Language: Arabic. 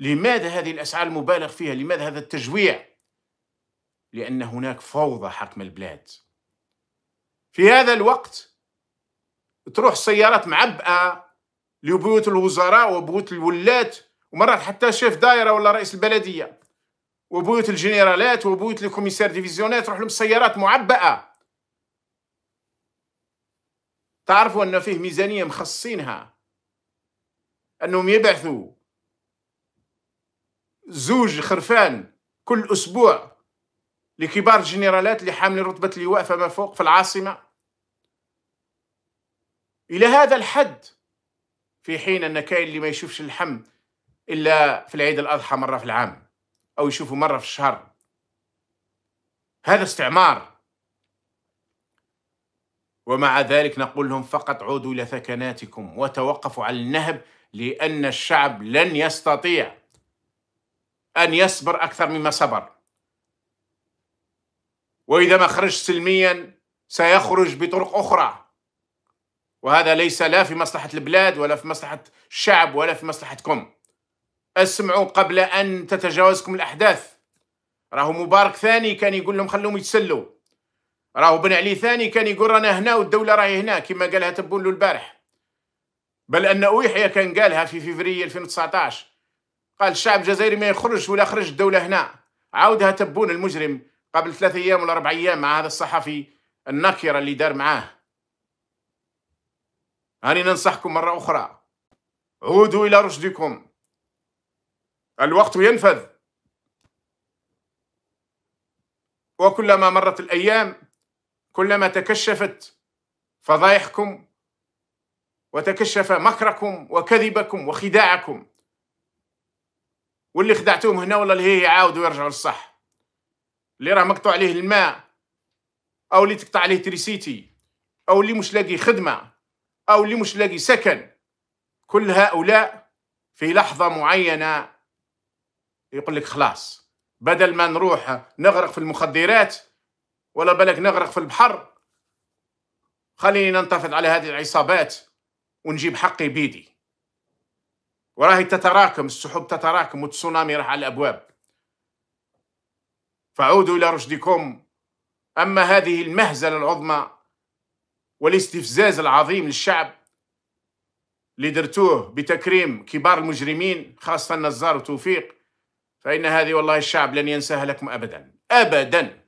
لماذا هذه الأسعار المبالغ فيها؟ لماذا هذا التجويع؟ لأن هناك فوضى حاكمة البلاد. في هذا الوقت تروح السيارات معبئة لبيوت الوزراء وبيوت الولاة، ومرات حتى شيف دايرة ولا رئيس البلدية، وبيوت الجنرالات وبيوت الكوميسار ديفيزيونات تروح لهم السيارات معبئة. تعرفوا أن فيه ميزانية مخصصينها أنهم يبعثوا زوج خرفان كل أسبوع لكبار الجنرالات اللي حاملين رتبة اللواء فما فوق في العاصمة، إلى هذا الحد، في حين أن كاين اللي ما يشوفش اللحم إلا في العيد الأضحى مرة في العام أو يشوفه مرة في الشهر. هذا استعمار. ومع ذلك نقول لهم فقط عودوا إلى ثكناتكم وتوقفوا على النهب، لأن الشعب لن يستطيع أن يصبر أكثر مما صبر، وإذا ما خرج سلميا سيخرج بطرق أخرى، وهذا ليس لا في مصلحة البلاد ولا في مصلحة الشعب ولا في مصلحتكم. اسمعوا قبل أن تتجاوزكم الأحداث. راهو مبارك ثاني كان يقول لهم خلوهم يتسلوا، راهو بن علي ثاني كان يقول رانا هنا والدولة راهي هنا، كما قالها تبون له البارح، بل أن أويحيى كان قالها في فبراير 2019، قال الشعب الجزائري ما يخرج ولا خرج الدولة هنا. عاودها تبون المجرم قبل 3 أيام ولا 4 أيام مع هذا الصحفي النكرة اللي دار معاه. هاني ننصحكم مرة أخرى، عودوا إلى رشدكم، الوقت ينفذ. وكلما مرت الأيام كلما تكشفت فضايحكم وتكشف مكركم وكذبكم وخداعكم، واللي خدعتوهم هنا والله اللي هي يعاودوا يرجعوا للصح، اللي راه مقطوع عليه الماء، أو اللي تقطع عليه تريسيتي، أو اللي مش لاقي خدمة، أو اللي مش لاقي سكن. كل هؤلاء في لحظة معينة يقول لك خلاص، بدل ما نروح نغرق في المخدرات ولا بالك نغرق في البحر، خليني ننتفض على هذه العصابات ونجيب حقي بيدي. وراهي تتراكم، السحب تتراكم، والتسونامي راح على الأبواب. فعودوا إلى رشدكم. أما هذه المهزلة العظمى والاستفزاز العظيم للشعب اللي درتوه بتكريم كبار المجرمين خاصة النزار وتوفيق، فإن هذه والله الشعب لن ينساها لكم أبدا أبدا.